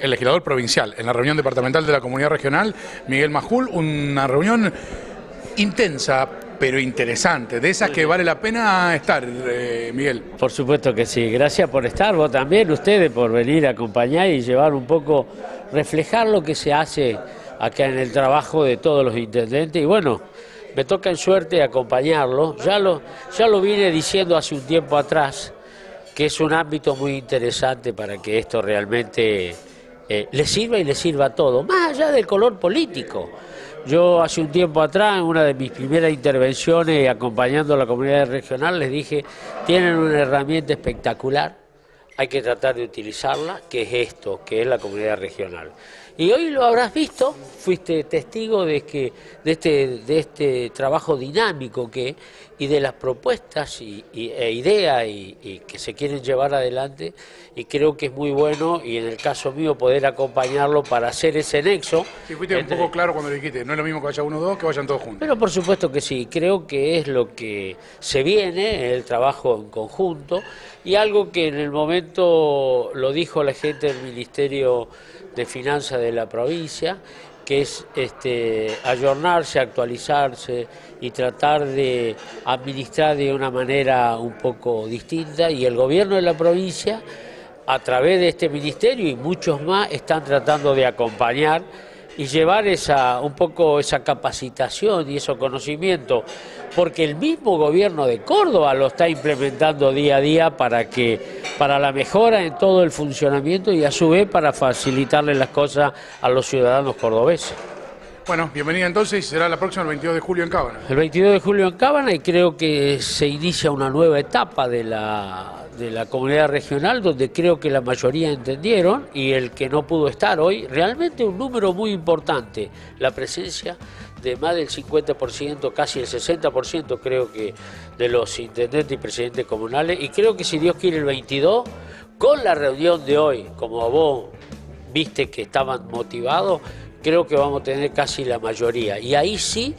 El legislador provincial, en la reunión departamental de la Comunidad Regional, Miguel Majul, una reunión intensa, pero interesante, de esas que vale la pena estar, Miguel. Por supuesto que sí, gracias por estar, vos también, ustedes, por venir a acompañar y llevar un poco, reflejar lo que se hace acá en el trabajo de todos los intendentes, y bueno, me toca en suerte acompañarlo, ya lo vine diciendo hace un tiempo atrás, que es un ámbito muy interesante para que esto realmente le sirva y le sirva a todo, más allá del color político. Yo hace un tiempo atrás, en una de mis primeras intervenciones acompañando a la comunidad regional, les dije, tienen una herramienta espectacular, hay que tratar de utilizarla, que es esto, que es la comunidad regional. Y hoy lo habrás visto, fuiste testigo de este trabajo dinámico y de las propuestas e ideas que se quieren llevar adelante, y creo que es muy bueno, y en el caso mío poder acompañarlo para hacer ese nexo. Sí, fuiste un poco claro cuando dijiste, no es lo mismo que vaya uno o dos, que vayan todos juntos. Pero por supuesto que sí, creo que es lo que se viene, el trabajo en conjunto, y algo que en el momento lo dijo la gente del Ministerio de Finanzas de la provincia, que es ayornarse, actualizarse y tratar de administrar de una manera un poco distinta, y el gobierno de la provincia, a través de este ministerio y muchos más, están tratando de acompañar y llevar un poco esa capacitación y ese conocimiento, porque el mismo gobierno de Córdoba lo está implementando día a día para la mejora en todo el funcionamiento y a su vez para facilitarle las cosas a los ciudadanos cordobeses. Bueno, bienvenida entonces, y será la próxima el 22 de julio en Cábana. El 22 de julio en Cábana, y creo que se inicia una nueva etapa de la comunidad regional, donde creo que la mayoría entendieron, y el que no pudo estar hoy, realmente un número muy importante, la presencia de más del 50%, casi el 60% creo que de los intendentes y presidentes comunales, y creo que si Dios quiere el 22, con la reunión de hoy, como vos viste que estaban motivados, creo que vamos a tener casi la mayoría, y ahí sí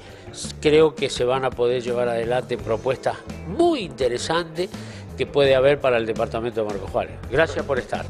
creo que se van a poder llevar adelante propuestas muy interesantes que puede haber para el departamento de Marcos Juárez. Gracias por estar.